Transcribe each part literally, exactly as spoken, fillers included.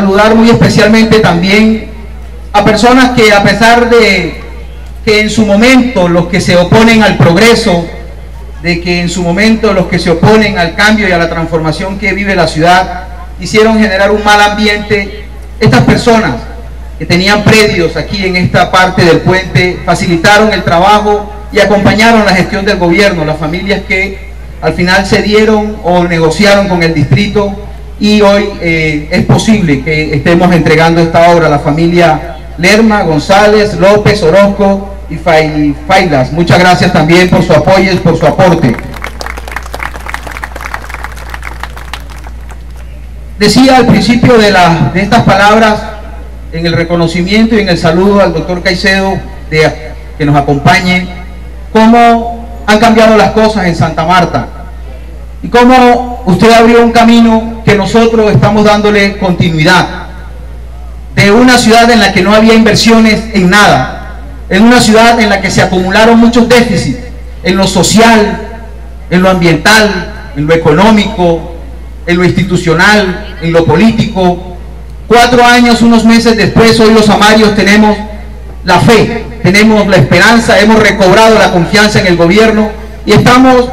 saludar muy especialmente también a personas que, a pesar de que en su momento los que se oponen al progreso, de que en su momento los que se oponen al cambio y a la transformación que vive la ciudad, hicieron generar un mal ambiente, estas personas que tenían predios aquí en esta parte del puente, facilitaron el trabajo y acompañaron la gestión del gobierno, las familias que al final cedieron o negociaron con el distrito, y hoy eh, es posible que estemos entregando esta obra a la familia Lerma, González, López, Orozco y Fajas. Muchas gracias también por su apoyo y por su aporte. Decía al principio de, la, de estas palabras, en el reconocimiento y en el saludo al doctor Caicedo, de, que nos acompañe, cómo han cambiado las cosas en Santa Marta y cómo usted abrió un camino que nosotros estamos dándole continuidad, de una ciudad en la que no había inversiones en nada, en una ciudad en la que se acumularon muchos déficits en lo social, en lo ambiental, en lo económico, en lo institucional, en lo político. Cuatro años, unos meses después, hoy los amarios tenemos la fe, tenemos la esperanza, hemos recobrado la confianza en el gobierno y estamos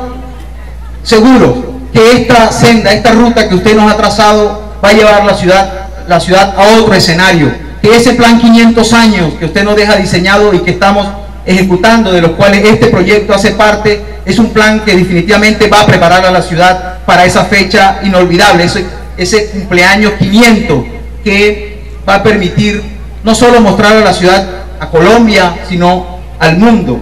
seguros que esta senda, esta ruta que usted nos ha trazado va a llevar la ciudad, la ciudad a otro escenario, que ese plan quinientos años que usted nos deja diseñado y que estamos ejecutando, de los cuales este proyecto hace parte, es un plan que definitivamente va a preparar a la ciudad para esa fecha inolvidable, ese, ese cumpleaños quinientos que va a permitir no solo mostrar a la ciudad, a Colombia, sino al mundo.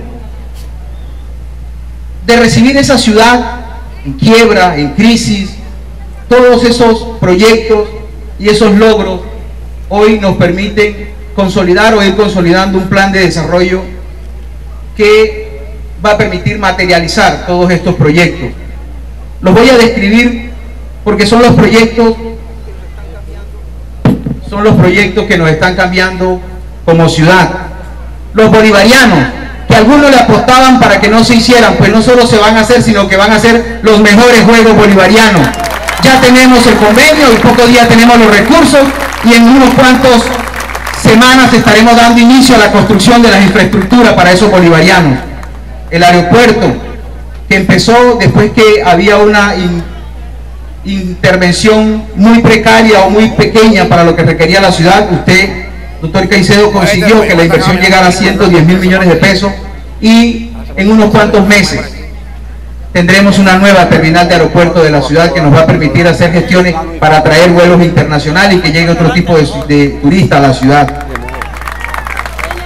De recibir esa ciudad en quiebra, en crisis, todos esos proyectos y esos logros hoy nos permiten consolidar o ir consolidando un plan de desarrollo que va a permitir materializar todos estos proyectos. Los voy a describir porque son los proyectos, son los proyectos que nos están cambiando como ciudad. Los bolivarianos, que algunos le apostaban para que no se hicieran, pues no solo se van a hacer, sino que van a ser los mejores juegos bolivarianos. Ya tenemos el convenio, en pocos días tenemos los recursos y en unos cuantos semanas estaremos dando inicio a la construcción de las infraestructuras para esos bolivarianos. El aeropuerto, que empezó después que había una in intervención muy precaria o muy pequeña para lo que requería la ciudad, usted, doctor Caicedo, consiguió que la inversión llegara a ciento diez mil millones de pesos y en unos cuantos meses tendremos una nueva terminal de aeropuerto de la ciudad que nos va a permitir hacer gestiones para atraer vuelos internacionales y que llegue otro tipo de, de turista a la ciudad.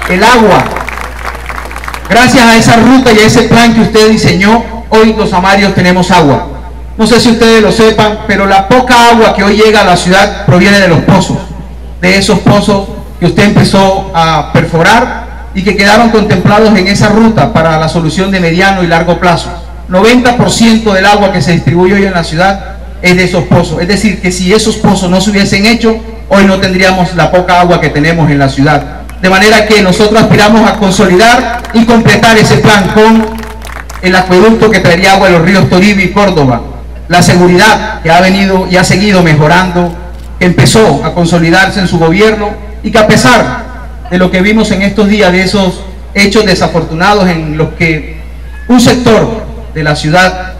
El agua, gracias a esa ruta y a ese plan que usted diseñó, hoy los amarios tenemos agua. No sé si ustedes lo sepan, pero la poca agua que hoy llega a la ciudad proviene de los pozos, de esos pozos que usted empezó a perforar y que quedaron contemplados en esa ruta para la solución de mediano y largo plazo. noventa por ciento del agua que se distribuye hoy en la ciudad es de esos pozos. Es decir, que si esos pozos no se hubiesen hecho, hoy no tendríamos la poca agua que tenemos en la ciudad. De manera que nosotros aspiramos a consolidar y completar ese plan con el acueducto que traería agua de los ríos Toribio y Córdoba. La seguridad, que ha venido y ha seguido mejorando, que empezó a consolidarse en su gobierno, y que a pesar de lo que vimos en estos días, de esos hechos desafortunados en los que un sector de la ciudad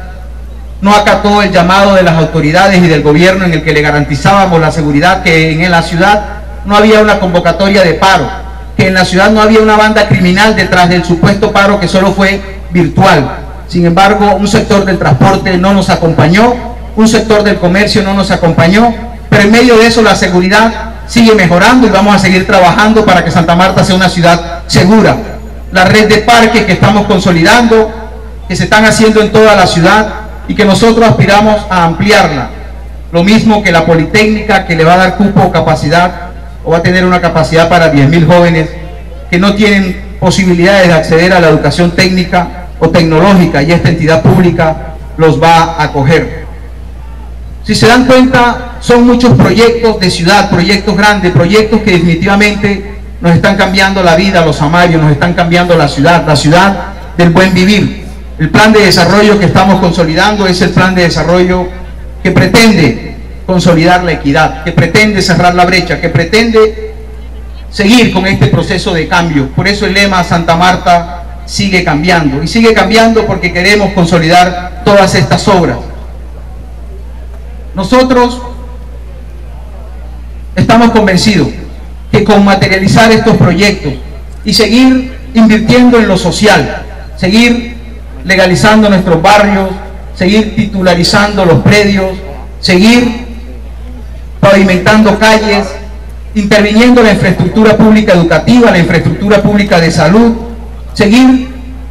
no acató el llamado de las autoridades y del gobierno en el que le garantizábamos la seguridad, que en la ciudad no había una convocatoria de paro, que en la ciudad no había una banda criminal detrás del supuesto paro que solo fue virtual. Sin embargo, un sector del transporte no nos acompañó, un sector del comercio no nos acompañó, pero en medio de eso la seguridad sigue mejorando y vamos a seguir trabajando para que Santa Marta sea una ciudad segura. La red de parques que estamos consolidando, que se están haciendo en toda la ciudad y que nosotros aspiramos a ampliarla. Lo mismo que la Politécnica, que le va a dar cupo o capacidad, o va a tener una capacidad para diez mil jóvenes que no tienen posibilidades de acceder a la educación técnica o tecnológica, y esta entidad pública los va a acoger. Si se dan cuenta, son muchos proyectos de ciudad, proyectos grandes, proyectos que definitivamente nos están cambiando la vida a los amarios, nos están cambiando la ciudad, la ciudad del buen vivir. El plan de desarrollo que estamos consolidando es el plan de desarrollo que pretende consolidar la equidad, que pretende cerrar la brecha, que pretende seguir con este proceso de cambio. Por eso el lema Santa Marta sigue cambiando, y sigue cambiando porque queremos consolidar todas estas obras. Nosotros estamos convencidos que con materializar estos proyectos y seguir invirtiendo en lo social, seguir legalizando nuestros barrios, seguir titularizando los predios, seguir pavimentando calles, interviniendo en la infraestructura pública educativa, la infraestructura pública de salud, seguir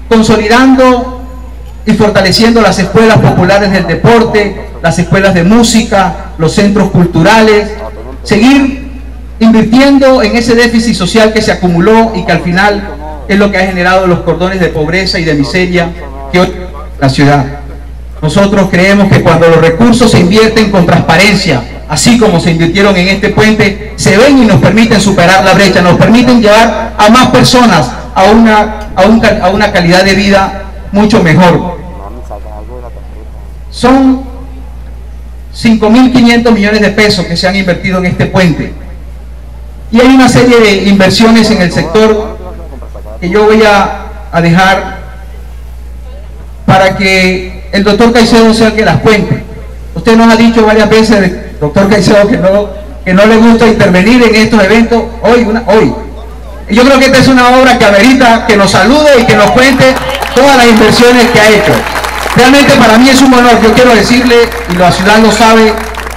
consolidando y fortaleciendo las escuelas populares del deporte, las escuelas de música, los centros culturales, seguir invirtiendo en ese déficit social que se acumuló y que al final es lo que ha generado los cordones de pobreza y de miseria que hoy la ciudad. Nosotros creemos que cuando los recursos se invierten con transparencia, así como se invirtieron en este puente, se ven y nos permiten superar la brecha, nos permiten llevar a más personas a una, a un, a una calidad de vida mucho mejor. Son cinco mil quinientos millones de pesos que se han invertido en este puente. Y hay una serie de inversiones en el sector que yo voy a, a dejar para que el doctor Caicedo sea el que las cuente. Usted nos ha dicho varias veces, doctor Caicedo, que no, que no le gusta intervenir en estos eventos. Hoy, una, hoy. Yo creo que esta es una obra que amerita que nos salude y que nos cuente todas las inversiones que ha hecho. Realmente para mí es un honor. Yo quiero decirle, y la ciudad lo sabe,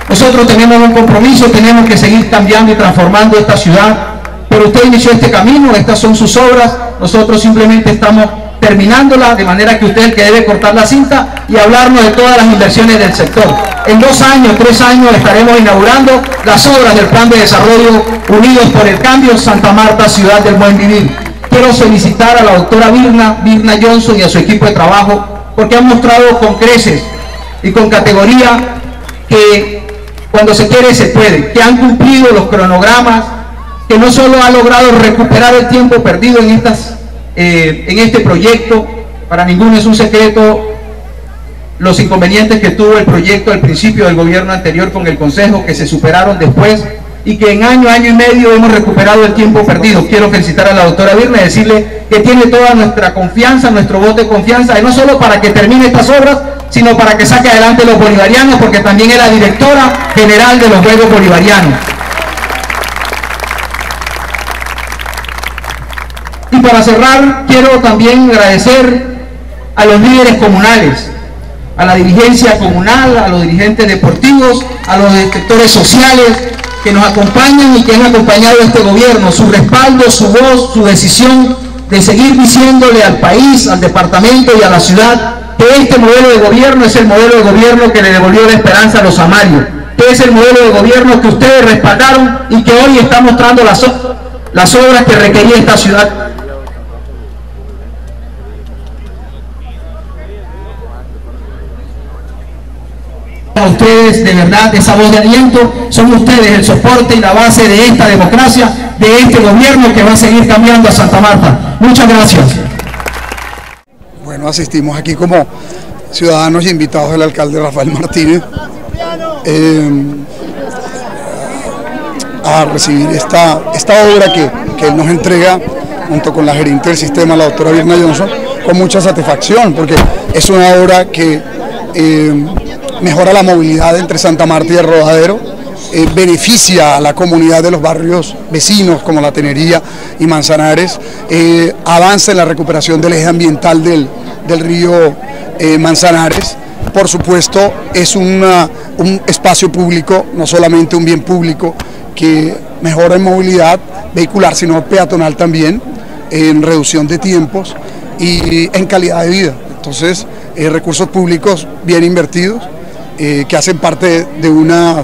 nosotros tenemos un compromiso, tenemos que seguir cambiando y transformando esta ciudad. Pero usted inició este camino, estas son sus obras, nosotros simplemente estamos terminándola, de manera que usted es el que debe cortar la cinta y hablarnos de todas las inversiones del sector. En dos años, tres años estaremos inaugurando las obras del Plan de Desarrollo Unidos por el Cambio Santa Marta, Ciudad del Buen Vivir. Quiero felicitar a la doctora Virna, Virna Johnson y a su equipo de trabajo, porque han mostrado con creces y con categoría que cuando se quiere se puede, que han cumplido los cronogramas, que no solo ha logrado recuperar el tiempo perdido en, estas, eh, en este proyecto. Para ninguno es un secreto los inconvenientes que tuvo el proyecto al principio del gobierno anterior con el Consejo, que se superaron después, y que en año, año y medio hemos recuperado el tiempo perdido. Quiero felicitar a la doctora Virna y decirle que tiene toda nuestra confianza, nuestro voto de confianza, y no solo para que termine estas obras, sino para que saque adelante los bolivarianos, porque también es la directora general de los Juegos Bolivarianos. Para cerrar, quiero también agradecer a los líderes comunales, a la dirigencia comunal, a los dirigentes deportivos, a los sectores sociales que nos acompañan y que han acompañado a este gobierno, su respaldo, su voz, su decisión de seguir diciéndole al país, al departamento y a la ciudad que este modelo de gobierno es el modelo de gobierno que le devolvió la esperanza a los amarios, que es el modelo de gobierno que ustedes respaldaron y que hoy está mostrando las, las obras que requería esta ciudad. A ustedes, de verdad, esa voz de aliento, son ustedes el soporte y la base de esta democracia, de este gobierno que va a seguir cambiando a Santa Marta. Muchas gracias. Bueno, asistimos aquí como ciudadanos y invitados del alcalde Rafael Martínez eh, a recibir esta, esta obra que, que él nos entrega junto con la gerente del sistema, la doctora Virna Johnson, con mucha satisfacción, porque es una obra que eh, mejora la movilidad entre Santa Marta y el Rodadero, eh, beneficia a la comunidad de los barrios vecinos como la Tenería y Manzanares, eh, avanza en la recuperación del eje ambiental del, del río eh, Manzanares. Por supuesto, es una, un espacio público, no solamente un bien público que mejora en movilidad vehicular, sino peatonal también, en reducción de tiempos y en calidad de vida. Entonces, eh, recursos públicos bien invertidos, Eh, que hacen parte de una,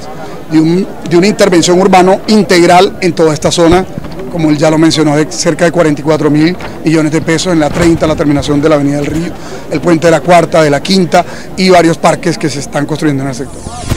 de, un, de una intervención urbano integral en toda esta zona, como él ya lo mencionó, de cerca de cuarenta y cuatro mil millones de pesos en la treinta, la terminación de la Avenida del Río, el puente de la cuarta, de la quinta y varios parques que se están construyendo en el sector.